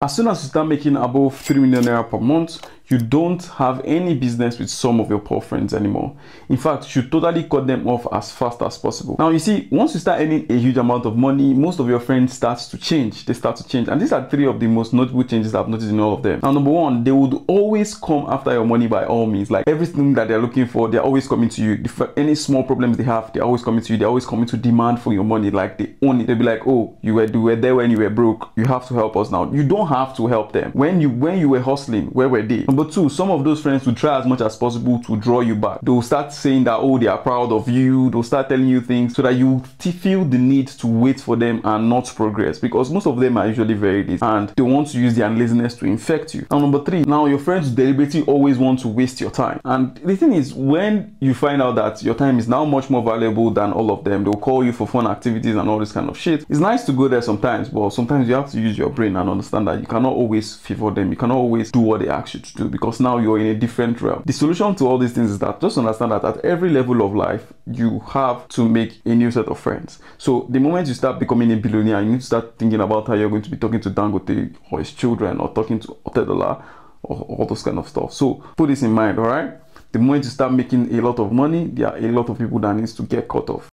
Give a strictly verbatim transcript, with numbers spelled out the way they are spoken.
As soon as you start making above three million naira per month, you don't have any business with some of your poor friends anymore. In fact, you should totally cut them off as fast as possible. Now, you see, once you start earning a huge amount of money, most of your friends start to change. They start to change. And these are three of the most notable changes I've noticed in all of them. Now, number one, they would always come after your money by all means. Like everything that they're looking for, they're always coming to you. If any small problems they have, they're always coming to you. They're always coming to demand for your money. Like they own it. They'll be like, oh, you were, you were there when you were broke. You have to help us now. You don't have to help them. When you when you were hustling, where were they? Number two, some of those friends will try as much as possible to draw you back. They'll start saying that, oh, they are proud of you. They'll start telling you things so that you feel the need to wait for them and not progress, because most of them are usually very lazy and they want to use their laziness to infect you. And number three, now your friends deliberately always want to waste your time. And the thing is, when you find out that your time is now much more valuable than all of them, they'll call you for fun activities and all this kind of shit. It's nice to go there sometimes, but sometimes you have to use your brain and understand that you cannot always favor them. You cannot always do what they ask you to do, because now you're in a different realm. The solution to all these things is that just understand that at every level of life, you have to make a new set of friends. So the moment you start becoming a billionaire, you need to start thinking about how you're going to be talking to Dangote or his children, or talking to Otedola, or all those kind of stuff. So put this in mind, all right? The moment you start making a lot of money, there are a lot of people that needs to get cut off.